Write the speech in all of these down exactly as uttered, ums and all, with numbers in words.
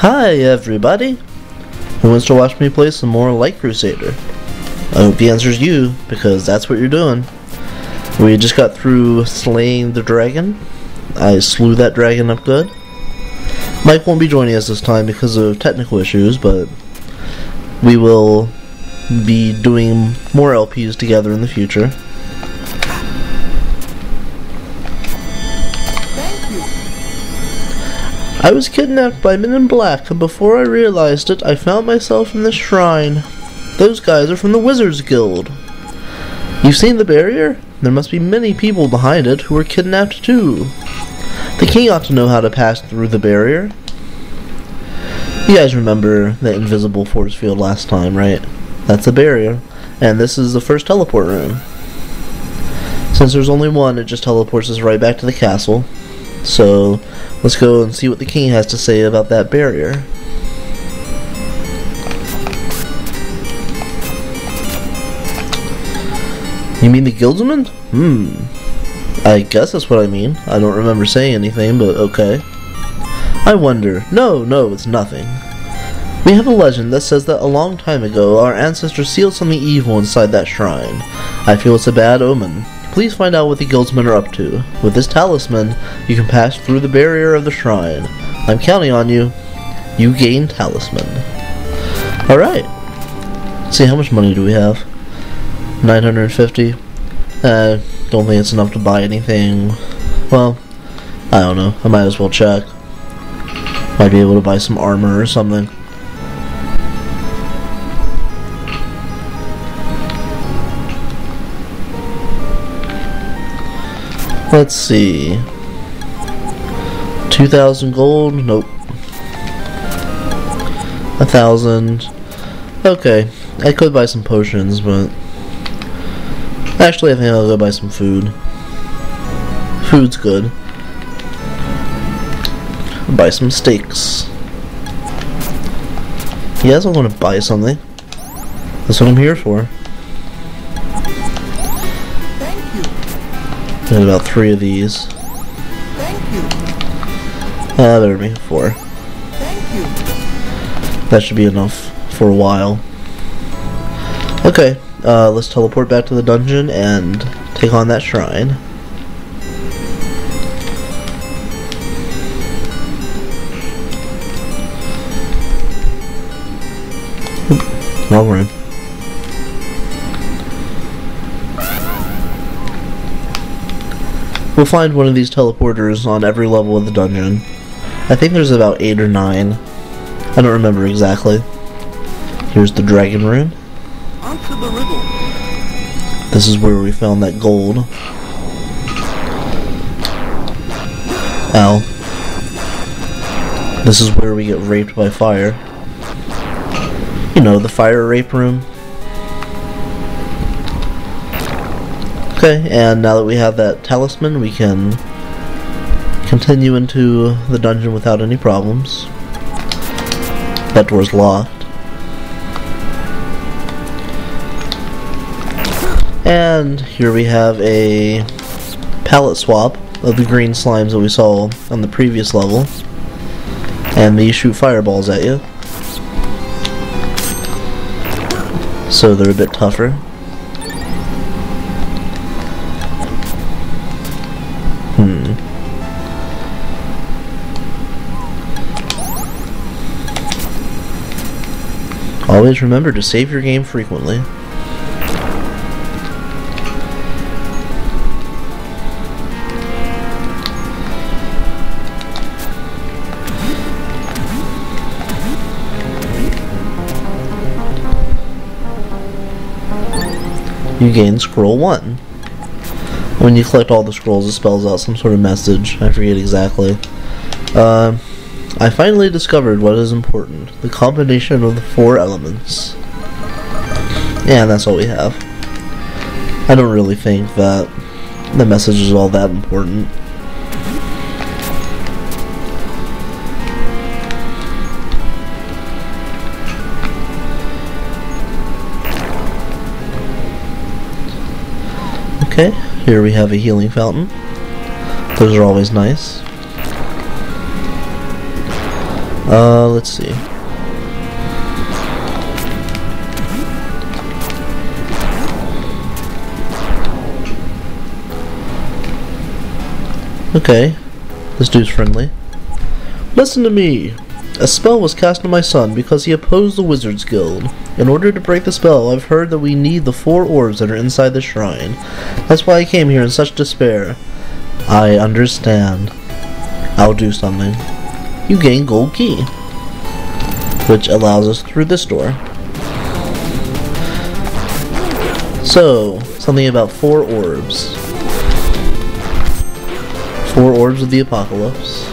Hi everybody! Who wants to watch me play some more Light Crusader? I hope the answer's you, because that's what you're doing. We just got through slaying the dragon. I slew that dragon up good. Mike won't be joining us this time because of technical issues, but we will be doing more L Ps together in the future. I was kidnapped by men in black, and before I realized it, I found myself in this shrine. Those guys are from the Wizards Guild. You've seen the barrier? There must be many people behind it who were kidnapped too. The king ought to know how to pass through the barrier. You guys remember the invisible force field last time, right? That's a barrier, and this is the first teleport room. Since there's only one, it just teleports us right back to the castle. So, let's go and see what the king has to say about that barrier. You mean the guildsman? Hmm. I guess that's what I mean. I don't remember saying anything, but okay. I wonder. No, no, it's nothing. We have a legend that says that a long time ago, our ancestors sealed something evil inside that shrine. I feel it's a bad omen. Please find out what the guildsmen are up to. With this talisman, you can pass through the barrier of the shrine. I'm counting on you. You gain talisman. Alright. See, how much money do we have? nine hundred fifty. Uh, don't think it's enough to buy anything. Well, I don't know. I might as well check. Might be able to buy some armor or something. Let's see. two thousand gold? Nope. A thousand. Okay. I could buy some potions, but... actually, I think I'll go buy some food. Food's good. I'll buy some steaks. You guys don't want to buy something. That's what I'm here for. Got about three of these. Thank you. Uh, better be four. Thank you. That should be enough for a while. Okay, uh, let's teleport back to the dungeon and take on that shrine. Oop, wrong room. We'll find one of these teleporters on every level of the dungeon. I think there's about eight or nine. I don't remember exactly. Here's the dragon room. Answer the riddle. This is where we found that gold. Ow. This is where we get raped by fire. You know, the fire rape room. Okay, and now that we have that talisman, we can continue into the dungeon without any problems. That door's locked. And here we have a palette swap of the green slimes that we saw on the previous level. And they shoot fireballs at you. So they're a bit tougher. Always remember to save your game frequently. You gain scroll one. When you collect all the scrolls, it spells out some sort of message. I forget exactly. Uh, I finally discovered what is important, the combination of the four elements. Yeah, that's all we have. I don't really think that the message is all that important. Okay, here we have a healing fountain. Those are always nice. Uh, let's see. Okay, this dude's friendly. Listen to me! A spell was cast on my son because he opposed the Wizards Guild. In order to break the spell, I've heard that we need the four orbs that are inside the shrine. That's why I came here in such despair. I understand. I'll do something. You gain gold key, which allows us through this door. So, something about four orbs. Four orbs of the apocalypse.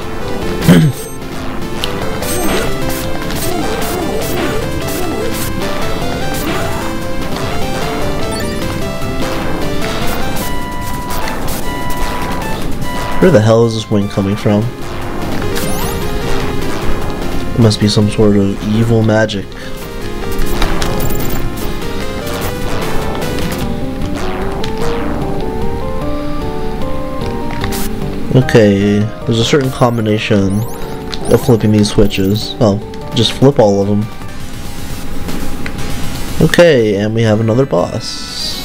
Where the hell is this wing coming from? It must be some sort of evil magic. Okay, there's a certain combination of flipping these switches. Oh, just flip all of them. Okay, and we have another boss.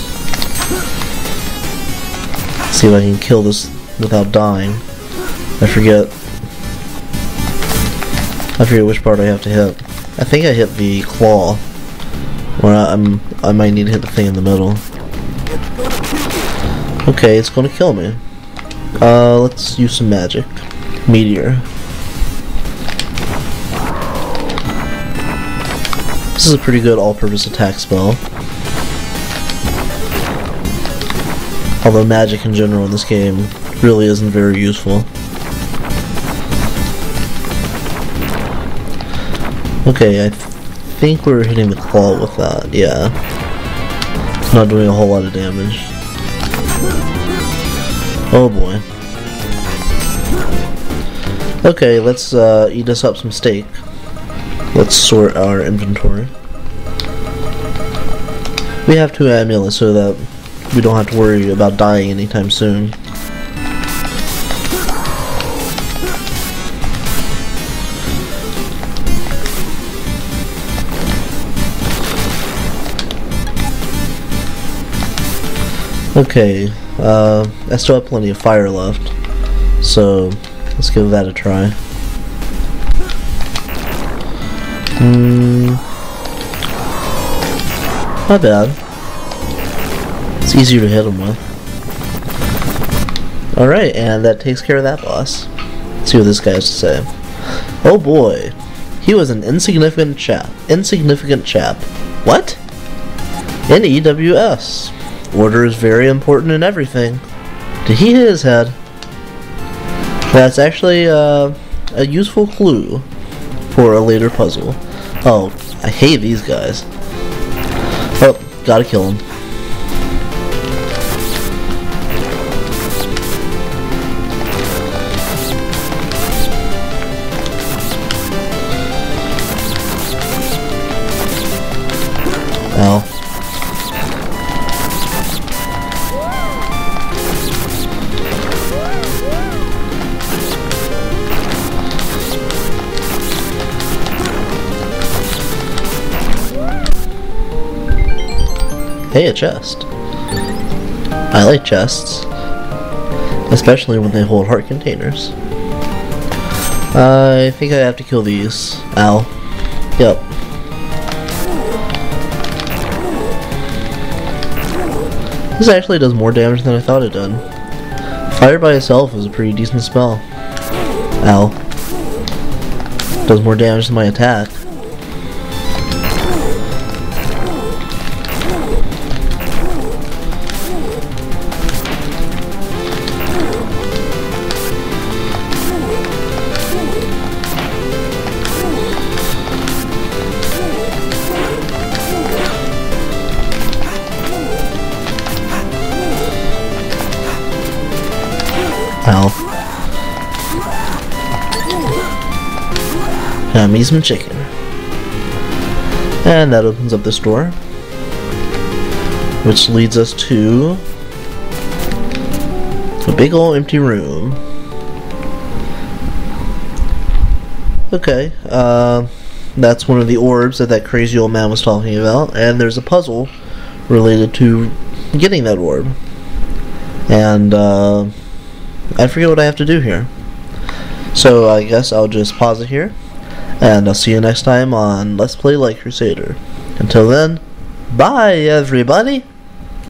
Let's see if I can kill this without dying. I forget. I forget which part I have to hit. I think I hit the claw. Or I, I'm, I might need to hit the thing in the middle. Okay, it's gonna kill me. Uh, let's use some magic. Meteor. This is a pretty good all-purpose attack spell. Although magic in general in this game really isn't very useful. Okay, I th think we're hitting the claw with that, yeah. It's not doing a whole lot of damage. Oh boy. Okay, let's uh, eat us up some steak. Let's sort our inventory. We have two amulets so that we don't have to worry about dying anytime soon. Okay, uh, I still have plenty of fire left, so let's give that a try. Mm, not bad. It's easier to hit him with. Alright, and that takes care of that boss. Let's see what this guy has to say. Oh boy, he was an insignificant chap. Insignificant chap. What? N E W S. Order is very important in everything. Did he hit his head? That's actually uh, a useful clue for a later puzzle. Oh, I hate these guys. Oh, gotta kill him. Ow. Hey, a chest. I like chests, especially when they hold heart containers. I think I have to kill these. Ow. Yep. This actually does more damage than I thought it did. Fire by itself is a pretty decent spell. Ow. Does more damage than my attack. Now me some chicken. And that opens up this door, which leads us to a big ol' empty room. Okay, uh, that's one of the orbs that that crazy old man was talking about, and there's a puzzle related to getting that orb. And uh, I forget what I have to do here. So I guess I'll just pause it here, and I'll see you next time on Let's Play Light Crusader. Until then, bye everybody!